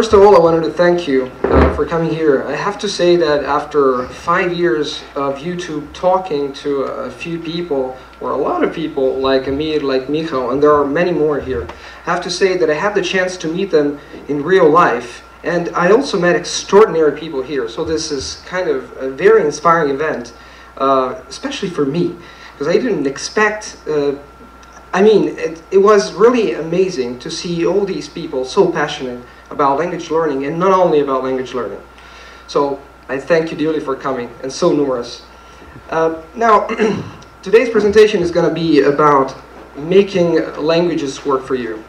First of all, I wanted to thank you for coming here. I have to say that after 5 years of YouTube talking to a few people, or a lot of people like Amir, like Michal, and there are many more here, I have to say that I had the chance to meet them in real life. And I also met extraordinary people here, so this is kind of a very inspiring event, especially for me, because I didn't expect, it was really amazing to see all these people so passionate about language learning, and not only about language learning. So I thank you dearly for coming, and so numerous. Now, today's presentation is going to be about making languages work for you.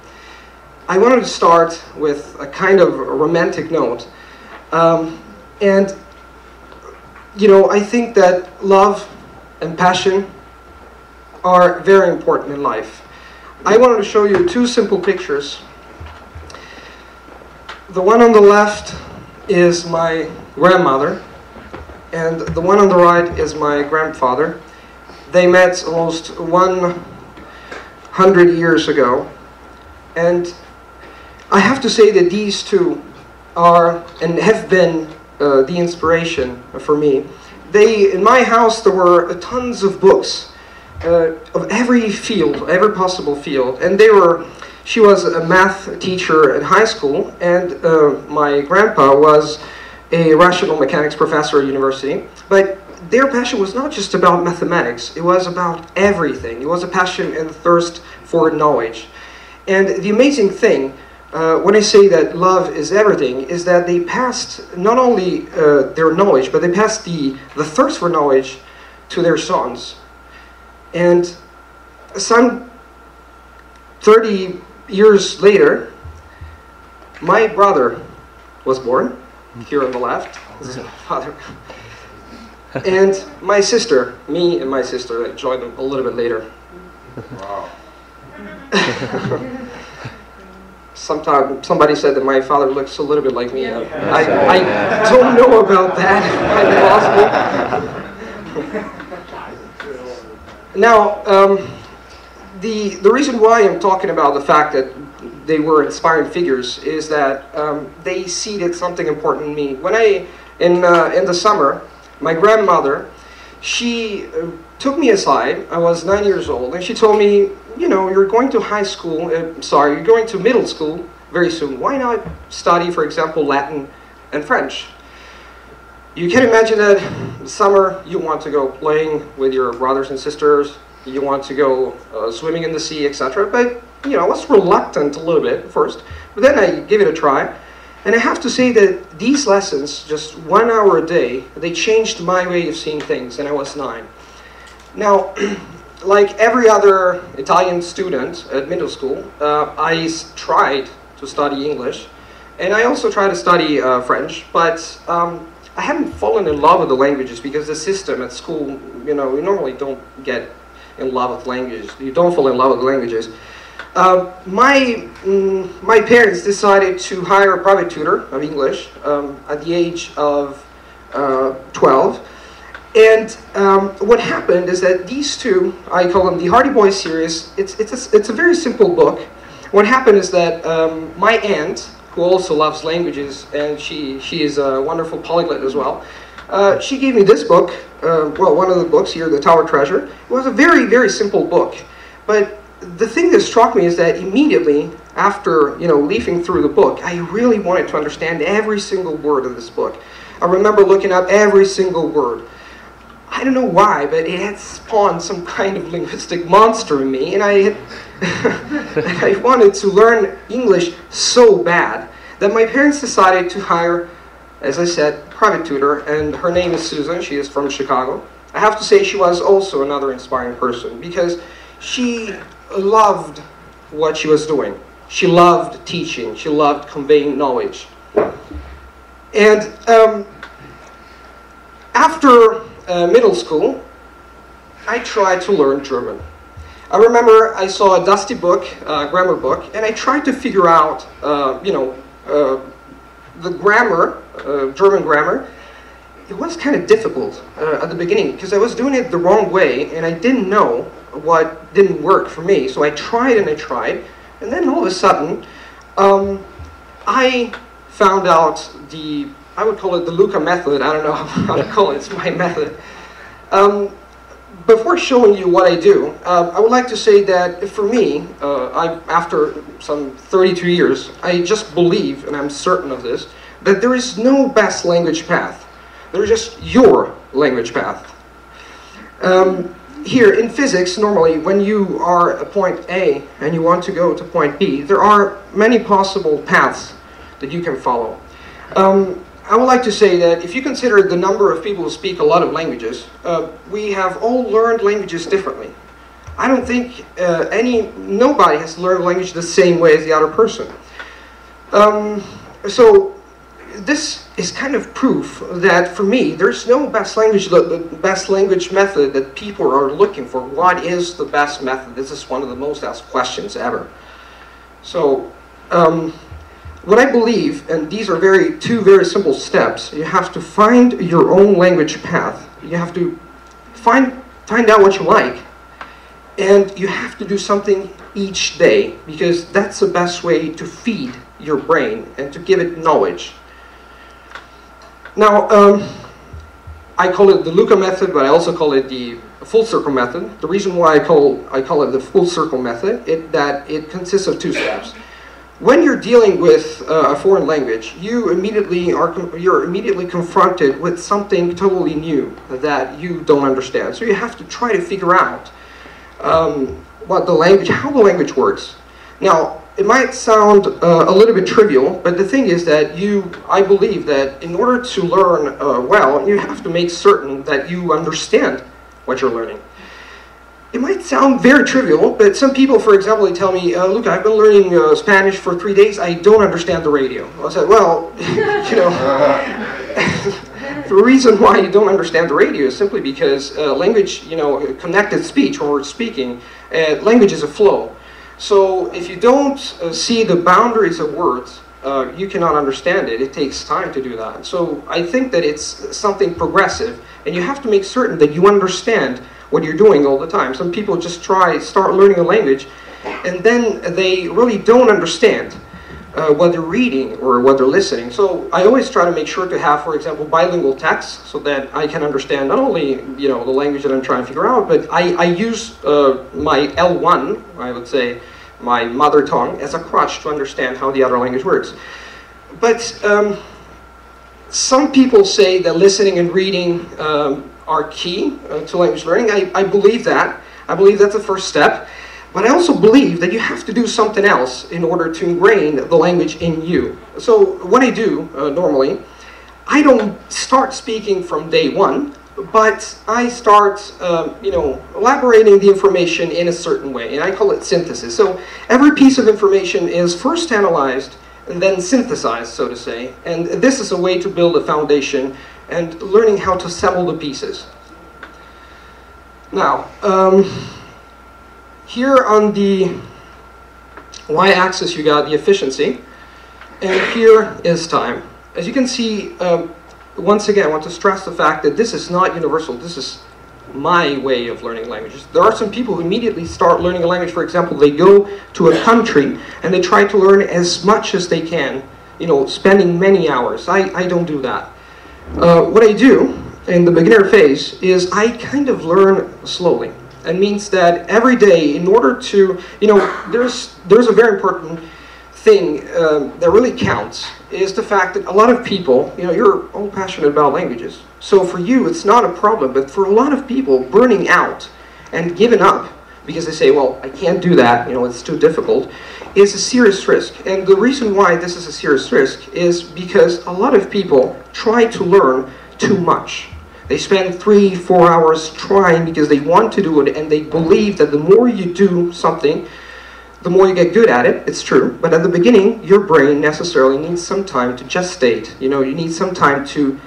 I wanted to start with a kind of romantic note. And, you know, I think that love and passion are very important in life. I wanted to show you two simple pictures. The one on the left is my grandmother, and the one on the right is my grandfather. They met almost 100 years ago, and I have to say that these two are and have been the inspiration for me. In my house there were tons of books of every field, every possible field, and they were. She was a math teacher at high school, and my grandpa was a rational mechanics professor at university. But their passion was not just about mathematics, it was about everything. It was a passion and thirst for knowledge. And the amazing thing, when I say that love is everything, is that they passed not only their knowledge, but they passed the thirst for knowledge to their sons. And some 30 years later, my brother was born, here on the left, this is my father, and my sister, me and my sister, I joined them a little bit later. Wow. Somebody said that my father looks a little bit like me. I don't know about that, possible. Now, the reason why I'm talking about the fact that they were inspiring figures is that they seeded something important in me. When in the summer, my grandmother, she took me aside. I was 9 years old, and she told me, you know, you're going to you're going to middle school very soon. Why not study, for example, Latin and French? You can imagine that in the summer you want to go playing with your brothers and sisters. You want to go swimming in the sea, etc. But, you know, I was reluctant a little bit first, but then I gave it a try. And I have to say that these lessons, just 1 hour a day, they changed my way of seeing things, and I was 9. Now, like every other Italian student at middle school, I tried to study English, and I also tried to study French, but I hadn't fallen in love with the languages because the system at school, you know, we normally don't get in love with languages. You don't fall in love with languages. My parents decided to hire a private tutor of English at the age of 12. And what happened is that these two, I call them the Hardy Boy series, it's a very simple book. What happened is that my aunt, who also loves languages, and she is a wonderful polyglot as well, she gave me this book, one of the books here, The Tower Treasure. It was a very, very simple book. But the thing that struck me is that immediately after, you know, leafing through the book, I really wanted to understand every single word of this book. I remember looking up every single word. I don't know why, but it had spawned some kind of linguistic monster in me, and and I wanted to learn English so bad that my parents decided to hire, as I said, private tutor, and her name is Susan. She is from Chicago. I have to say she was also another inspiring person because she loved what she was doing. She loved teaching. She loved conveying knowledge. And after middle school, I tried to learn German. I remember I saw a dusty book, grammar book, and I tried to figure out, the grammar, German grammar. It was kind of difficult at the beginning because I was doing it the wrong way and I didn't know what didn't work for me. So I tried and then all of a sudden I found out the, I would call it the Luca method, I don't know how to call it, it's my method. Before showing you what I do, I would like to say that for me, after some 32 years, I just believe, and I'm certain of this, that there is no best language path. There is just your language path. Here in physics, normally when you are at point A and you want to go to point B, there are many possible paths that you can follow. I would like to say that if you consider the number of people who speak a lot of languages, we have all learned languages differently. I don't think nobody has learned language the same way as the other person. So this is kind of proof that for me, there's no best language, the best language method that people are looking for. What is the best method? This is one of the most asked questions ever. So, what I believe, and these are two very simple steps, you have to find your own language path. You have to find out what you like, and you have to do something each day, because that's the best way to feed your brain and to give it knowledge. Now, I call it the Luca method, but I also call it the full circle method. The reason why I call it the full circle method is that it consists of two steps. When you're dealing with a foreign language, you're immediately confronted with something totally new that you don't understand. So you have to try to figure out how the language works. Now, it might sound a little bit trivial, but the thing is that I believe that in order to learn well, you have to make certain that you understand what you're learning. It might sound very trivial, but some people, for example, they tell me, look, I've been learning Spanish for 3 days, I don't understand the radio. I said, well, you know, the reason why you don't understand the radio is simply because language, you know, connected speech, when we're speaking, language is a flow. So if you don't see the boundaries of words, you cannot understand it. It takes time to do that. So I think that it's something progressive, and you have to make certain that you understand what you're doing all the time. Some people just start learning a language, and then they really don't understand what they're reading or what they're listening. So I always try to make sure to have, for example, bilingual texts, so that I can understand not only, you know, the language that I'm trying to figure out, but I use my L1, I would say, my mother tongue, as a crutch to understand how the other language works. But some people say that listening and reading are key to language learning. I believe that. I believe that's the first step. But I also believe that you have to do something else in order to ingrain the language in you. So what I do normally, I don't start speaking from day one, but I start you know, elaborating the information in a certain way, and I call it synthesis. So every piece of information is first analyzed and then synthesized, so to say. And this is a way to build a foundation and learning how to assemble the pieces. Now, here on the y-axis you got the efficiency, and here is time. As you can see, once again, I want to stress the fact that this is not universal. This is my way of learning languages. There are some people who immediately start learning a language. For example, they go to a country and they try to learn as much as they can, you know, spending many hours. I don't do that. What I do in the beginner phase is I kind of learn slowly. It means that every day, in order to, you know, there's a very important thing that really counts, is the fact that a lot of people, you know, you're all passionate about languages. So for you, it's not a problem, but for a lot of people, burning out and giving up because they say, well, I can't do that, you know, it's too difficult, is a serious risk. And the reason why this is a serious risk is because a lot of people try to learn too much. They spend 3-4 hours trying because they want to do it, and they believe that the more you do something, the more you get good at it. It's true, but at the beginning, your brain necessarily needs some time to gestate. You know, you need some time to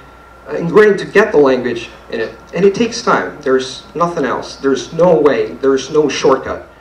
ingrain, to get the language in it. And it takes time. There's nothing else. There's no way. There's no shortcut.